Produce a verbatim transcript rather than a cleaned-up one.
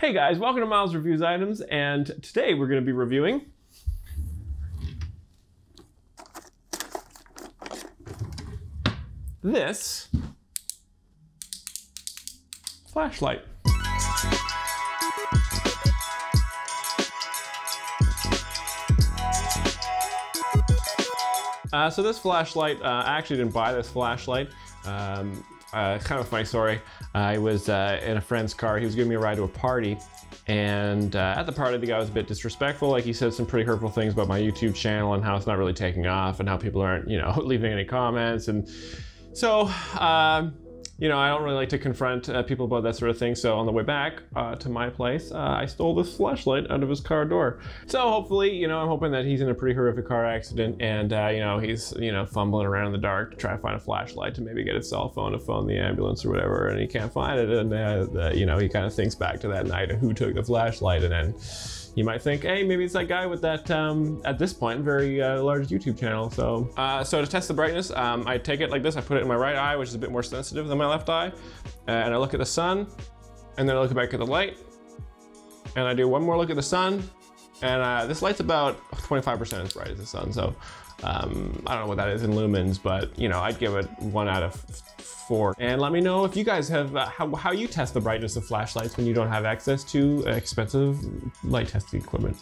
Hey guys, welcome to Miles Reviews Items, and today we're going to be reviewing this flashlight. Uh, so this flashlight, uh, I actually didn't buy this flashlight. Um, Uh, kind of a funny story. I was uh, in a friend's car. He was giving me a ride to a party, and uh, at the party the guy was a bit disrespectful. Like, he said some pretty hurtful things about my YouTube channel and how it's not really taking off and how people aren't, you know, leaving any comments. And so, uh, you know, I don't really like to confront uh, people about that sort of thing. So on the way back uh, to my place, uh, I stole this flashlight out of his car door. So hopefully, you know, I'm hoping that he's in a pretty horrific car accident, and uh, you know, he's, you know, fumbling around in the dark to try to find a flashlight to maybe get his cell phone to phone the ambulance or whatever, and he can't find it. And uh, uh, you know, he kind of thinks back to that night and who took the flashlight, and then you might think, hey, maybe it's that guy with that, um, at this point, very uh, large YouTube channel. So uh, so to test the brightness, um, I take it like this. I put it in my right eye, which is a bit more sensitive than my left eye. Uh, and I look at the sun, and then I look back at the light. And I do one more look at the sun. And uh, this light's about twenty-five percent as bright as the sun. So um, I don't know what that is in lumens, but you know, I'd give it one out of four. And let me know if you guys have, uh, how, how you test the brightness of flashlights when you don't have access to expensive light testing equipment.